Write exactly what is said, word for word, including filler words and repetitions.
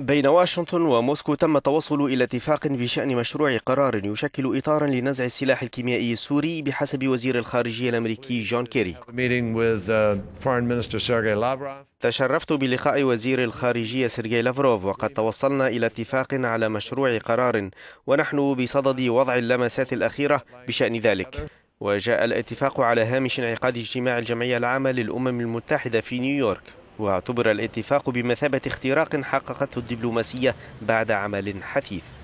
بين واشنطن وموسكو تم التوصل إلى اتفاق بشأن مشروع قرار يشكل إطارا لنزع السلاح الكيميائي السوري بحسب وزير الخارجية الأمريكي جون كيري. تشرفت بلقاء وزير الخارجية سيرغي لافروف، وقد توصلنا إلى اتفاق على مشروع قرار، ونحن بصدد وضع اللمسات الأخيرة بشأن ذلك. وجاء الاتفاق على هامش انعقاد اجتماع الجمعية العامة للأمم المتحدة في نيويورك، واعتبر الاتفاق بمثابة اختراق حققته الدبلوماسية بعد عمل حثيث.